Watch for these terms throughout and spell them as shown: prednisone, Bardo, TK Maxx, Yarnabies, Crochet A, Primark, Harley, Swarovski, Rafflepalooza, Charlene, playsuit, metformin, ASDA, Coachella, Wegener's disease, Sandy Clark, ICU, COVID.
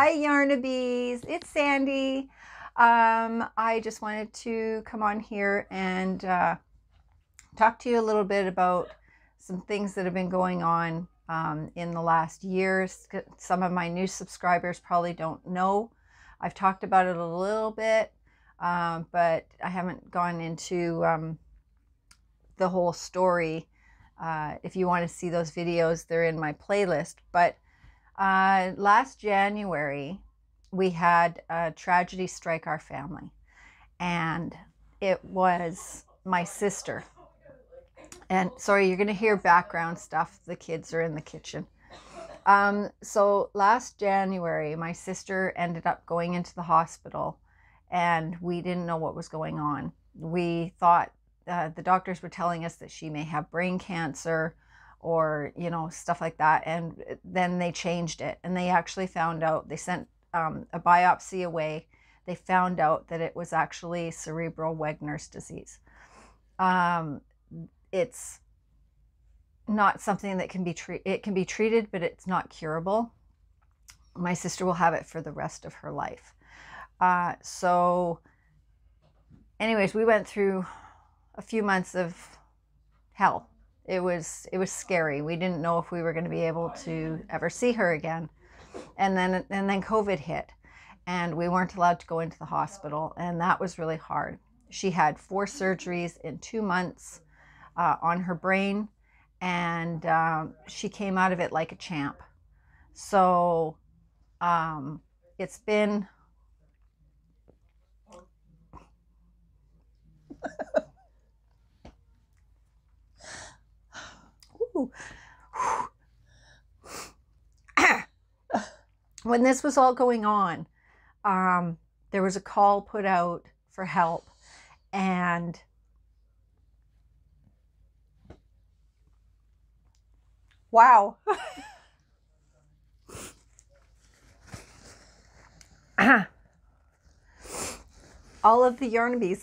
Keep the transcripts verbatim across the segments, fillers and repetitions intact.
Hi Yarnabies, it's Sandy. Um, I just wanted to come on here and uh, talk to you a little bit about some things that have been going on um, in the last years. Some of my new subscribers probably don't know. I've talked about it a little bit, um, but I haven't gone into um, the whole story. Uh, if you want to see those videos, they're in my playlist. But uh, last January, we had a tragedy strike our family, and it was my sister. And sorry, you're going to hear background stuff. The kids are in the kitchen. Um, so last January, my sister ended up going into the hospital, and we didn't know what was going on. We thought Uh, the doctors were telling us that she may have brain cancer or, you know, stuff like that. And then they changed it, and they actually found out, they sent um, a biopsy away. They found out that it was actually cerebral Wegener's disease. Um, it's not something that can be treated. It can be treated, but it's not curable. My sister will have it for the rest of her life. Uh, so anyways, we went through a few months of hell. It was, it was scary. We didn't know if we were going to be able to ever see her again. And then, and then COVID hit, and we weren't allowed to go into the hospital. And that was really hard. She had four surgeries in two months uh, on her brain, and um, she came out of it like a champ. So um, it's been... When this was all going on, um, there was a call put out for help, and wow. All of the Yarnabies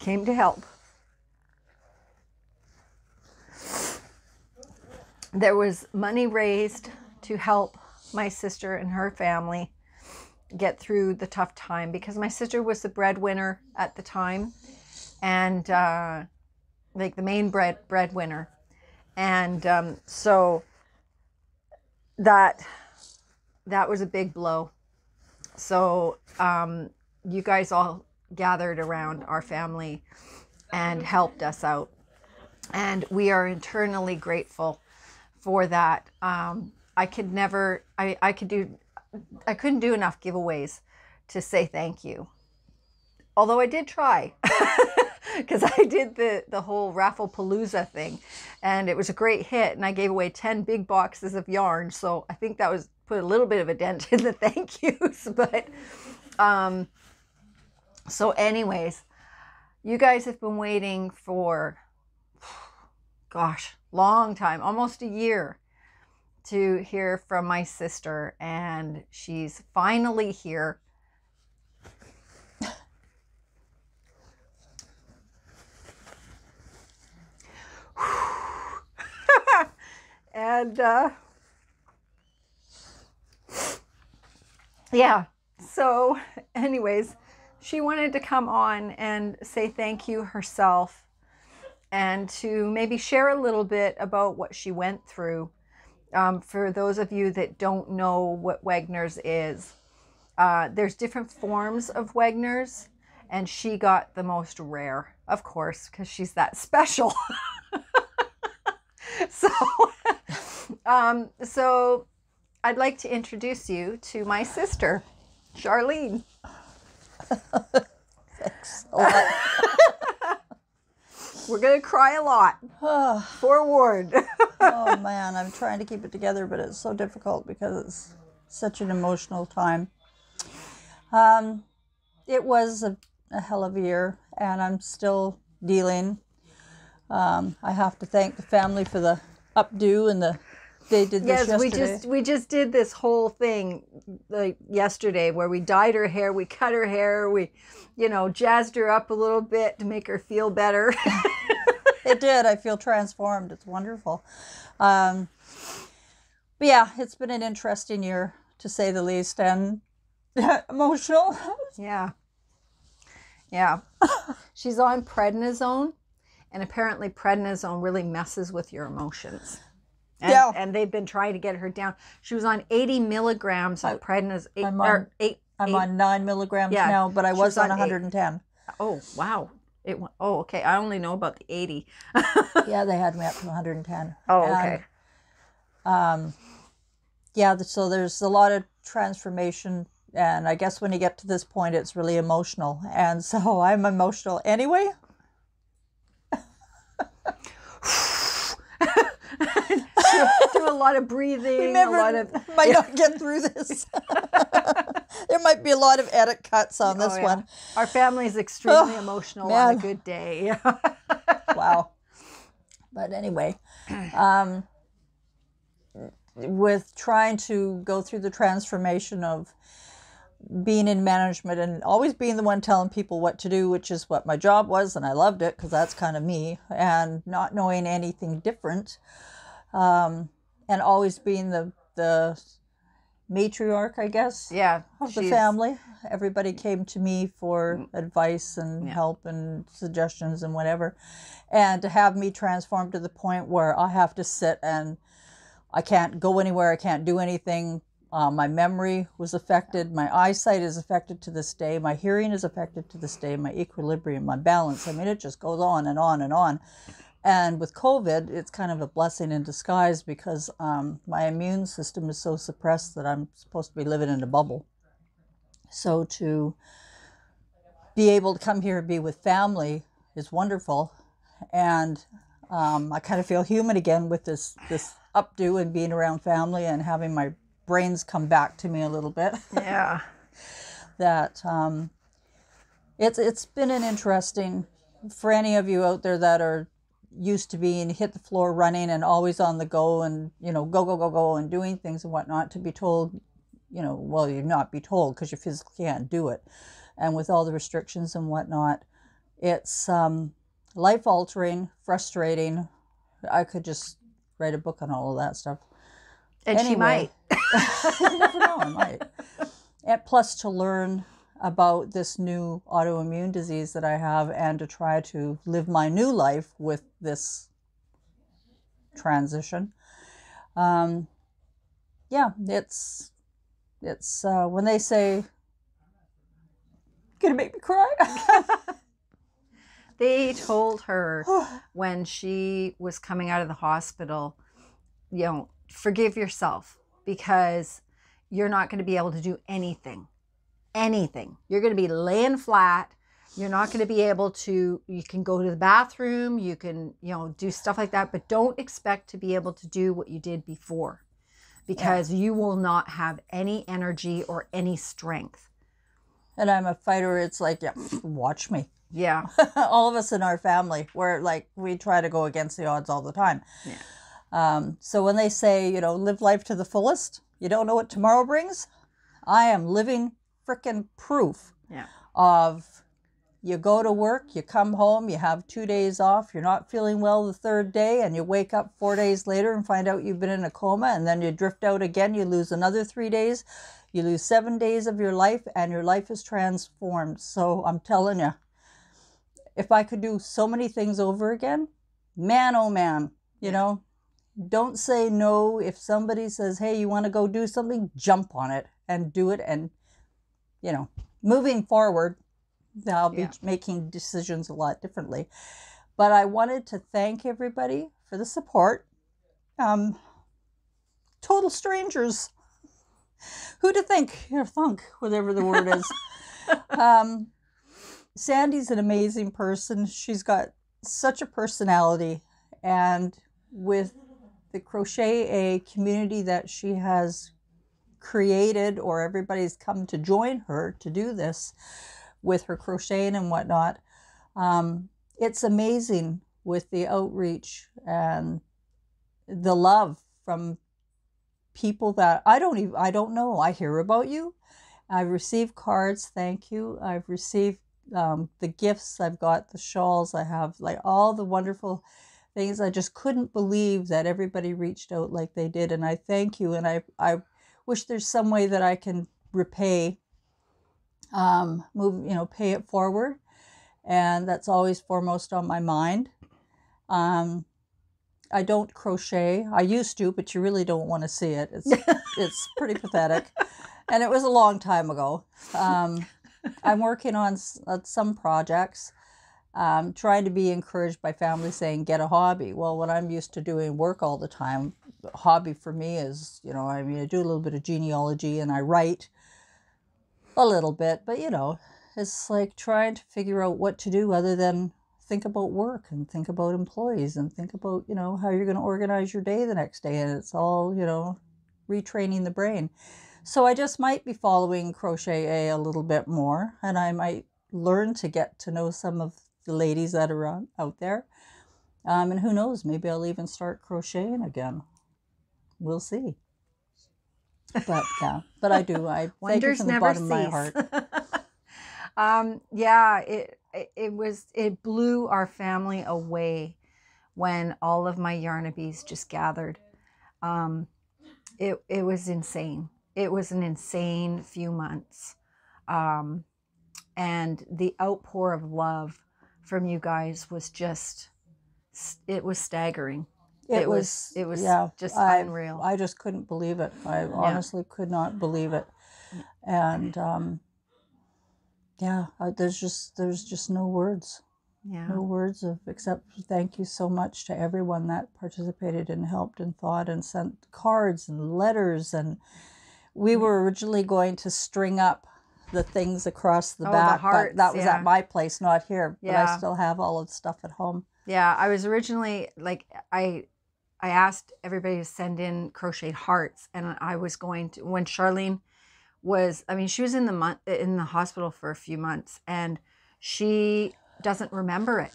came to help. There was money raised to help my sister and her family get through the tough time, because my sister was the breadwinner at the time, and uh, like the main bread breadwinner. And um, so that that was a big blow. So um, you guys all gathered around our family and helped us out, and we are eternally grateful for that. um, I could never, I, I could do, I couldn't do enough giveaways to say thank you. Although I did try, because I did the, the whole Rafflepalooza thing, and it was a great hit, and I gave away ten big boxes of yarn. So I think that was, put a little bit of a dent in the thank yous, but, um, so anyways, you guys have been waiting for, gosh, long time, almost a year, to hear from my sister, and she's finally here. And uh, yeah, so anyways, she wanted to come on and say thank you herself, and to maybe share a little bit about what she went through. Um, for those of you that don't know what Wegener's is, uh, there's different forms of Wegener's, and she got the most rare, of course, because she's that special. So, um, so I'd like to introduce you to my sister, Charlene. Thanks a lot. We're going to cry a lot. Forward. Oh, man, I'm trying to keep it together, but it's so difficult because it's such an emotional time. Um, it was a, a hell of a year, and I'm still dealing. Um, I have to thank the family for the updo, and the they did this yes, yesterday. Yes, we just, we just did this whole thing like yesterday, where we dyed her hair, we cut her hair, we, you know, jazzed her up a little bit to make her feel better. It did. I feel transformed. It's wonderful. Um, but yeah, it's been an interesting year to say the least, and emotional. Yeah. Yeah. She's on prednisone, and apparently prednisone really messes with your emotions. And, yeah. And they've been trying to get her down. She was on eighty milligrams of prednisone. Eight, I'm, on, eight, I'm eight, on nine milligrams yeah, now, but I was on one hundred ten. Eight. Oh, wow. It went, oh, okay. I only know about the eighty. Yeah, they had me up to one hundred ten. Oh, okay. And, um, yeah, so there's a lot of transformation. And I guess when you get to this point, it's really emotional. And so I'm emotional anyway. Do a lot of breathing. We never, a lot of might yeah. not get through this. There might be a lot of edit cuts on oh, this yeah. one. Our family is extremely oh, emotional man. on a good day. Wow. But anyway, um, with trying to go through the transformation of being in management and always being the one telling people what to do, which is what my job was, and I loved it because that's kind of me, and not knowing anything different, um, and always being the the matriarch, I guess, yeah, of the family. Everybody came to me for advice and yeah. help and suggestions and whatever, and to have me transform to the point where I have to sit and I can't go anywhere, I can't do anything. Uh, my memory was affected. My eyesight is affected to this day. My hearing is affected to this day. My equilibrium, my balance. I mean, it just goes on and on and on. And with COVID, it's kind of a blessing in disguise because um, my immune system is so suppressed that I'm supposed to be living in a bubble. So to be able to come here and be with family is wonderful. And um, I kind of feel human again with this, this updo and being around family and having my brains come back to me a little bit. Yeah. That um, it's it's been an interesting, for any of you out there that are used to being hit the floor running and always on the go and, you know, go, go, go, go and doing things and whatnot, to be told, you know, well, you're not be told because you physically can't do it. And with all the restrictions and whatnot, it's um, life-altering, frustrating. I could just write a book on all of that stuff. And anyway, she might. You never know, I might. And plus to learn about this new autoimmune disease that I have and to try to live my new life with this transition. Um, yeah, it's, it's uh, when they say, gonna make me cry. They told her when she was coming out of the hospital, you know, forgive yourself because you're not going to be able to do anything, anything. You're going to be laying flat. You're not going to be able to, you can go to the bathroom, you can, you know, do stuff like that, but don't expect to be able to do what you did before because yeah. you will not have any energy or any strength. And I'm a fighter. It's like, yeah, watch me. Yeah. All of us in our family, we're like, we try to go against the odds all the time. Yeah. Um, so when they say, you know, live life to the fullest, you don't know what tomorrow brings. I am living frickin' proof yeah. of you go to work, you come home, you have two days off, you're not feeling well the third day, and you wake up four days later and find out you've been in a coma, and then you drift out again, you lose another three days, you lose seven days of your life, and your life is transformed. So I'm telling you, if I could do so many things over again, man, oh man, you know. Don't say no. If somebody says, hey, you want to go do something, jump on it and do it. And, you know, moving forward, I'll be yeah. making decisions a lot differently. But I wanted to thank everybody for the support. Um, total strangers. Who to think or thunk, whatever the word is. um, Sandy's an amazing person. She's got such a personality. And with the Crochet A community that she has created, or everybody's come to join her to do this with her crocheting and whatnot. Um, it's amazing with the outreach and the love from people that I don't even, I don't know. I hear about you. I've received cards. Thank you. I've received um, the gifts. I've got the shawls. I have like all the wonderful things. I just couldn't believe that everybody reached out like they did, and I thank you. And I I wish there's some way that I can repay, um, move, you know, pay it forward. And that's always foremost on my mind. Um, I don't crochet. I used to, but you really don't want to see it. It's, it's pretty pathetic. And it was a long time ago. Um, I'm working on s some projects, um, trying to be encouraged by family saying, get a hobby. Well, when I'm used to doing work all the time, the hobby for me is, you know, I mean, I do a little bit of genealogy and I write a little bit, but you know, it's like trying to figure out what to do other than think about work and think about employees and think about, you know, how you're going to organize your day the next day. And it's all, you know, retraining the brain. So I just might be following Crochet A a little bit more, and I might learn to get to know some of the ladies that are on, out there. Um, and who knows, maybe I'll even start crocheting again. We'll see. But yeah, but I do. I thank you from the bottom of my heart. um, yeah, it, it was, it blew our family away when all of my Yarnabies just gathered. Um, it, it was insane. It was an insane few months, um, and the outpour of love from you guys was just—it was staggering. It, it was, was, it was yeah, just I, unreal. I just couldn't believe it. I yeah. honestly could not believe it, and um, yeah, there's just there's just no words, yeah, no words of except thank you so much to everyone that participated and helped and thought and sent cards and letters. And we were originally going to string up the things across the oh, back, the hearts, but that was yeah. at my place, not here. Yeah. But I still have all of the stuff at home. Yeah, I was originally, like, I I asked everybody to send in crocheted hearts, and I was going to, when Charlene was, I mean, she was in the, month, in the hospital for a few months, and she doesn't remember it,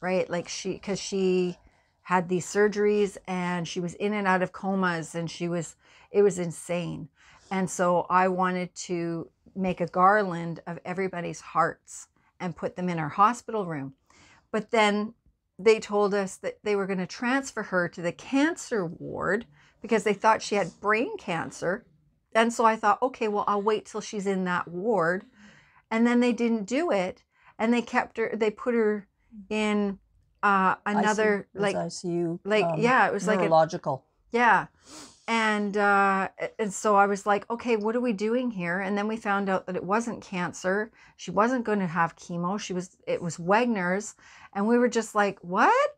right? Like, she, because she had these surgeries, and she was in and out of comas, and she was, it was insane. And so I wanted to make a garland of everybody's hearts and put them in our hospital room. But then they told us that they were going to transfer her to the cancer ward because they thought she had brain cancer. And so I thought, okay, well, I'll wait till she's in that ward. And then they didn't do it. And they kept her, they put her in uh, another, I C U, like, I C U, like, um, yeah, it was like neurological. Yeah. And uh, and so I was like, okay, what are we doing here? And then we found out that it wasn't cancer. She wasn't going to have chemo. She was, it was Wegener's. And we were just like, what?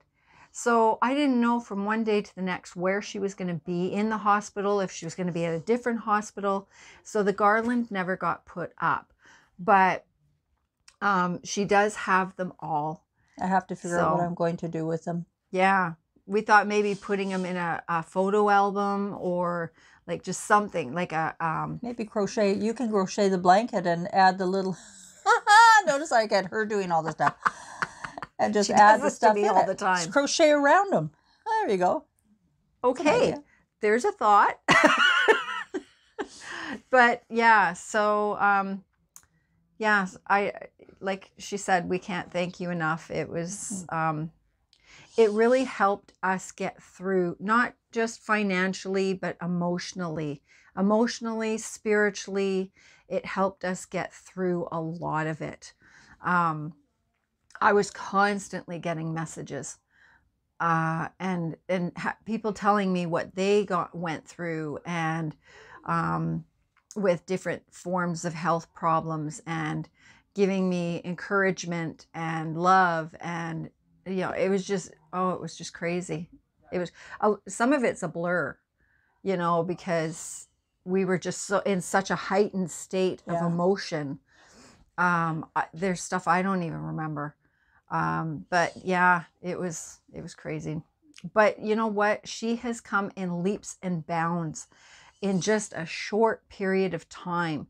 So I didn't know from one day to the next where she was going to be in the hospital, if she was going to be at a different hospital. So the garland never got put up. But um, she does have them all. I have to figure so, out what I'm going to do with them. Yeah. We thought maybe putting them in a, a photo album or like just something like a um maybe crochet. You can crochet the blanket and add the little notice I get her doing all this stuff and just she add the stuff to me all it. the time. Just crochet around them. There you go. Okay, there's a thought. But yeah, so um yeah, I like she said, we can't thank you enough. It was um it really helped us get through, not just financially, but emotionally, emotionally, spiritually. It helped us get through a lot of it. Um, I was constantly getting messages uh, and, and ha people telling me what they got, went through and um, with different forms of health problems and giving me encouragement and love and, you know, it was just, oh, it was just crazy. It was, uh, some of it's a blur, you know, because we were just so in such a heightened state of yeah. emotion. Um, I, there's stuff I don't even remember. Um, but yeah, it was, it was crazy. But you know what? She has come in leaps and bounds in just a short period of time,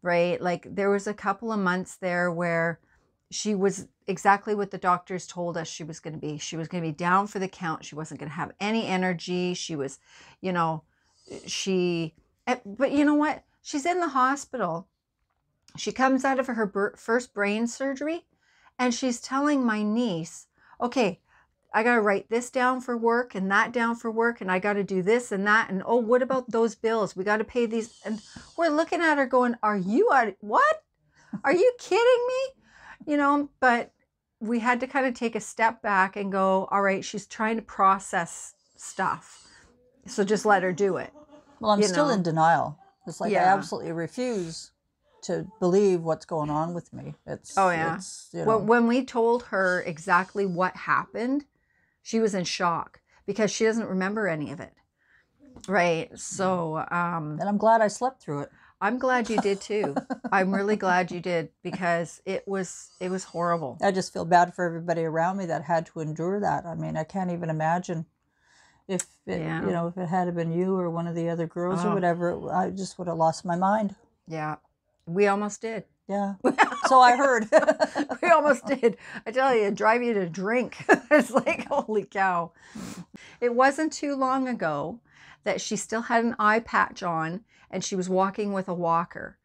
right? Like there was a couple of months there where she was exactly what the doctors told us she was going to be. She was going to be down for the count. She wasn't going to have any energy. She was, you know, she, but you know what? She's in the hospital. She comes out of her first brain surgery and she's telling my niece, okay, I got to write this down for work and that down for work, and I got to do this and that. And oh, what about those bills? We got to pay these. And we're looking at her going, are you out of, what? Are you kidding me? You know, but we had to kind of take a step back and go, all right, she's trying to process stuff. So just let her do it. Well, I'm you still know? in denial. It's like, yeah. I absolutely refuse to believe what's going on with me. It's, oh, yeah. It's, you know. Well, when we told her exactly what happened, she was in shock because she doesn't remember any of it, right? So, um, and I'm glad I slept through it. I'm glad you did too. I'm really glad you did, because it was, it was horrible. I just feel bad for everybody around me that had to endure that. I mean, I can't even imagine if it, yeah. you know, if it had been you or one of the other girls oh. or whatever, it, I just would have lost my mind. Yeah. We almost did. Yeah. So I heard. We almost did. I tell you, drive you to drink. It's like, holy cow. It wasn't too long ago that she still had an eye patch on and she was walking with a walker.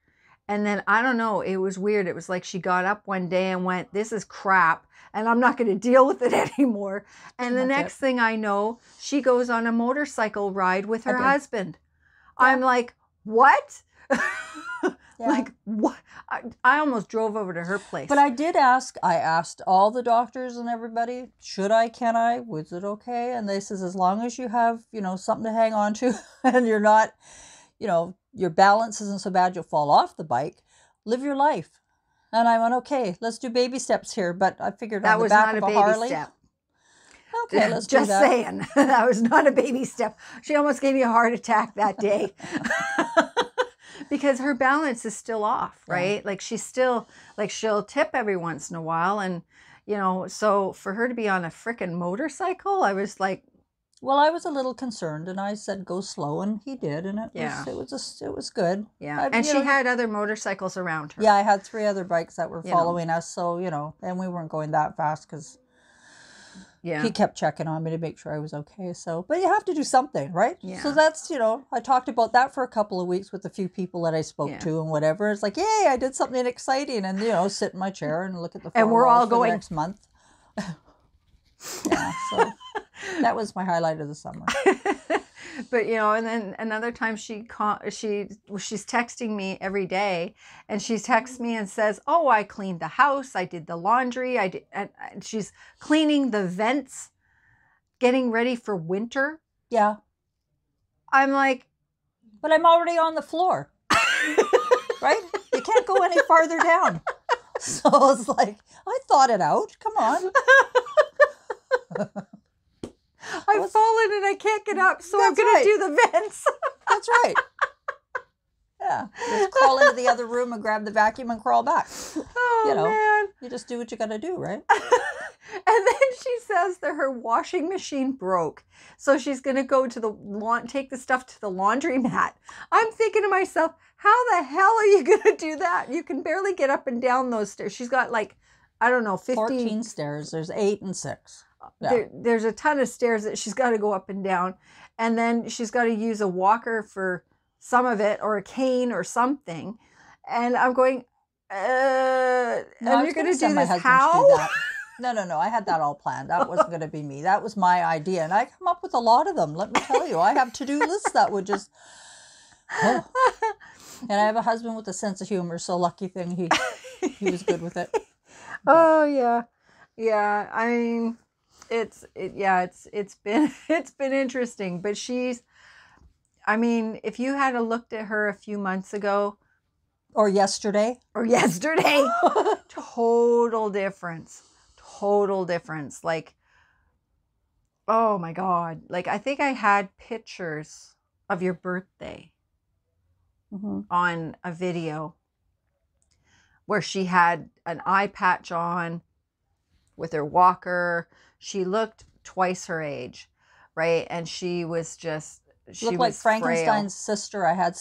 And then, I don't know, it was weird. It was like she got up one day and went, this is crap, and I'm not going to deal with it anymore. And the next thing I know, she goes on a motorcycle ride with her husband. Yeah. I'm like, what? Yeah. Like, what? I, I almost drove over to her place. But I did ask, I asked all the doctors and everybody, should I, can I, was it okay? And they says, as long as you have, you know, something to hang on to and you're not, you know, your balance isn't so bad you'll fall off the bike, live your life. And I went, okay, let's do baby steps here. But I figured that on the back of a Harley. That was not a baby step. Okay, let's just do that. saying. That was not a baby step. She almost gave me a heart attack that day. Because her balance is still off, right? Yeah. Like she's still, like she'll tip every once in a while. And, you know, so for her to be on a frickin' motorcycle, I was like. Well, I was a little concerned and I said, go slow. And he did. And it, yeah. was, it, was, just, it was good. Yeah. I, and she know, had other motorcycles around her. Yeah, I had three other bikes that were following you know. us. So, you know, and we weren't going that fast because. Yeah. He kept checking on me to make sure I was okay. So, but you have to do something, right? Yeah. So that's, you know, I talked about that for a couple of weeks with a few people that I spoke yeah. to and whatever. It's like, yay, I did something exciting. And, you know, sit in my chair and look at the phone. And we're all going. Next month. Yeah. So that was my highlight of the summer. But, you know, and then another time she call, she she's texting me every day and she texts me and says, oh, I cleaned the house. I did the laundry. I did, and she's cleaning the vents, getting ready for winter. Yeah. I'm like. But I'm already on the floor. Right? You can't go any farther down. So it's like, I thought it out. Come on. I've What's, fallen and I can't get up, so I'm going right. to do the vents. That's right. Yeah. Just crawl into the other room and grab the vacuum and crawl back. Oh, you know, man. You just do what you got to do, right? And then she says that her washing machine broke, so she's going to go to the lawn, take the stuff to the laundromat. I'm thinking to myself, how the hell are you going to do that? You can barely get up and down those stairs. She's got like, I don't know, fifteen stairs. There's eight and six. Yeah. There, there's a ton of stairs that she's got to go up and down, and then she's got to use a walker for some of it or a cane or something. And I'm going, uh, no, and you're going to do this how? Do no, no, no. I had that all planned. That wasn't going to be me. That was my idea. And I come up with a lot of them. Let me tell you, I have to-do lists that would just, oh. And I have a husband with a sense of humor. So lucky thing. He, he was good with it. Oh yeah. Yeah. I mean. It's, it, yeah, it's, it's been, it's been interesting, but she's, I mean, if you had a looked at her a few months ago or yesterday or yesterday, total difference, total difference. Like, oh my God. Like, I think I had pictures of your birthday mm-hmm. on a video where she had an eye patch on with her walker. She looked twice her age, right? And she was just, she looked like Frankenstein's sister. I had,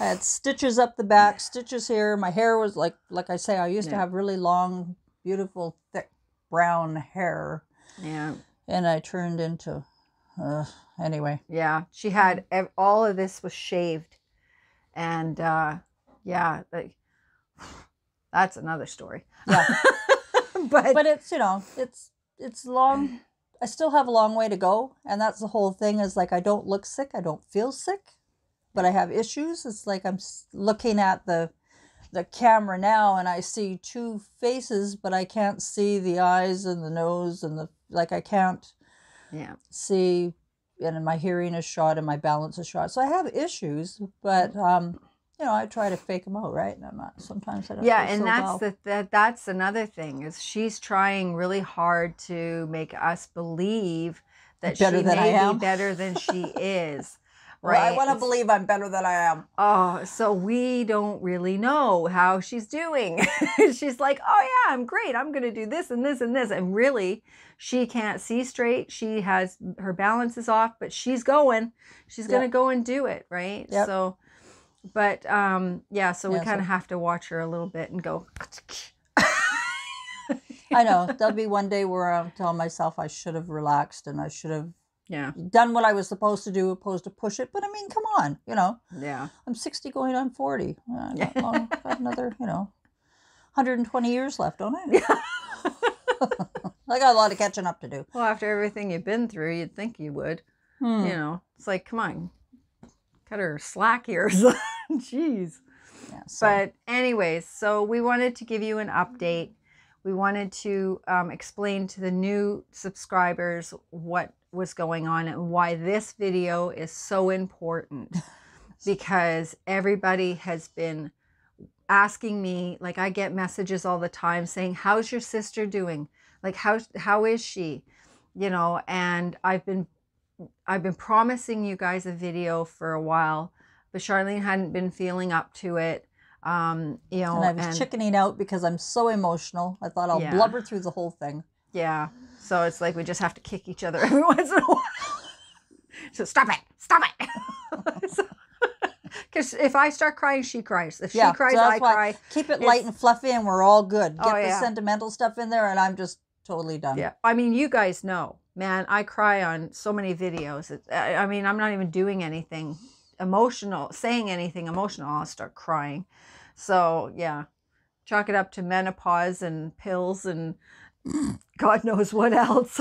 I had stitches up the back, stitches here. My hair was like, like I say, I used yeah. to have really long, beautiful, thick brown hair. Yeah. And I turned into, uh, anyway. Yeah. She had, all of this was shaved. And uh, yeah, like, that's another story. Yeah. but, but it's, you know, it's, it's long I still have a long way to go. And that's the whole thing, is like, I don't look sick. I don't feel sick, but I have issues. It's like, I'm looking at the, the camera now and I see two faces, but I can't see the eyes and the nose and the, like, I can't yeah. see, and my hearing is shot and my balance is shot. So I have issues, but, um, you know, I try to fake them out, right? And I'm not, sometimes I don't. Yeah, and so that's well. the that, that's another thing, is she's trying really hard to make us believe that better she than may I am. be better than she is. Right? Well, I want to believe I'm better than I am. Oh, so we don't really know how she's doing. She's like, oh yeah, I'm great. I'm going to do this and this and this. And really, she can't see straight. She has, her balance is off, but she's going. She's yep. going to go and do it, right? Yep. So. But, um, yeah, so we yeah, kind of so. have to watch her a little bit and go. I know. There'll be one day where I'll tell myself I should have relaxed and I should have yeah. done what I was supposed to do, opposed to push it. But, I mean, come on, you know. Yeah. I'm sixty going on forty. I got, long, got another, you know, one hundred twenty years left, don't I? Yeah. I got a lot of catching up to do. Well, after everything you've been through, you'd think you would. Hmm. You know, it's like, come on. Cut her slack here. Jeez. Yeah, so. But anyways, so we wanted to give you an update. We wanted to um, explain to the new subscribers what was going on and why this video is so important, because everybody has been asking me, like, I get messages all the time saying, how's your sister doing? Like, how, how is she? You know, and I've been I've been promising you guys a video for a while, but Charlene hadn't been feeling up to it. Um, you know, and I was and, chickening out because I'm so emotional. I thought I'll yeah. blubber through the whole thing. Yeah. So it's like we just have to kick each other every once in a while. So stop it. Stop it. Because so, if I start crying, she cries. If yeah, she cries, so I cry. Keep it light and fluffy and we're all good. Get oh, the yeah. sentimental stuff in there and I'm just totally done. Yeah. I mean, you guys know. Man, I cry on so many videos. It, I, I mean, I'm not even doing anything emotional, saying anything emotional. I'll start crying. So, yeah, chalk it up to menopause and pills and God knows what else.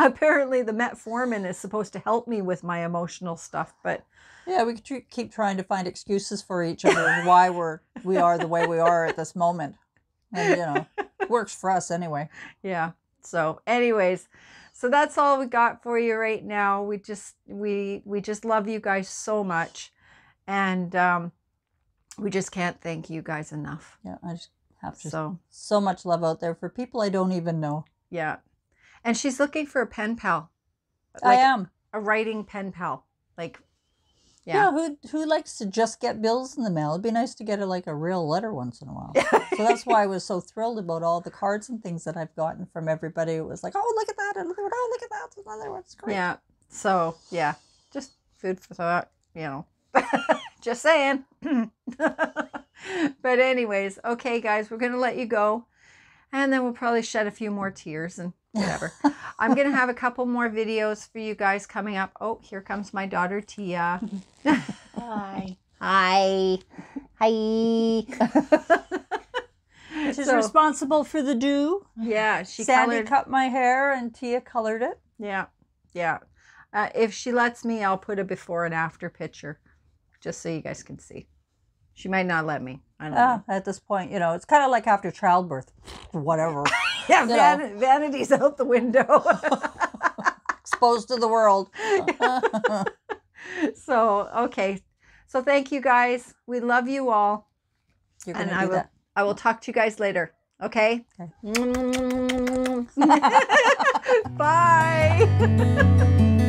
Apparently, the metformin is supposed to help me with my emotional stuff, but... Yeah, we keep trying to find excuses for each other and why we're, we are the way we are at this moment. And, you know, it works for us anyway. Yeah. So anyways, so that's all we got for you right now. We just, we, we just love you guys so much. And, um, we just can't thank you guys enough. Yeah. I just have to, so, so much love out there for people I don't even know. Yeah. And she's looking for a pen pal. Like I am. A writing pen pal. Like, yeah. yeah. Who, who likes to just get bills in the mail? It'd be nice to get a, like a real letter once in a while. So that's why I was so thrilled about all the cards and things that I've gotten from everybody. It was like, oh, look at that. And oh, look at that. It's another one. It's great. Yeah. So, yeah. Just food for thought, you know. Just saying. But anyways, okay, guys, we're going to let you go. And then we'll probably shed a few more tears and whatever. I'm going to have a couple more videos for you guys coming up. Oh, here comes my daughter, Tia. Hi. Hi. Hi. She's so, responsible for the do. Yeah. She Sandy colored. cut my hair and Tia colored it. Yeah. Yeah. Uh, if she lets me, I'll put a before and after picture just so you guys can see. She might not let me. I don't oh, know. At this point, you know, it's kind of like after childbirth. Whatever. Yeah, van know. vanity's out the window. Exposed to the world. So, okay. So thank you guys. We love you all. You're gonna and do I will that. I will talk to you guys later. Okay? Okay. Bye.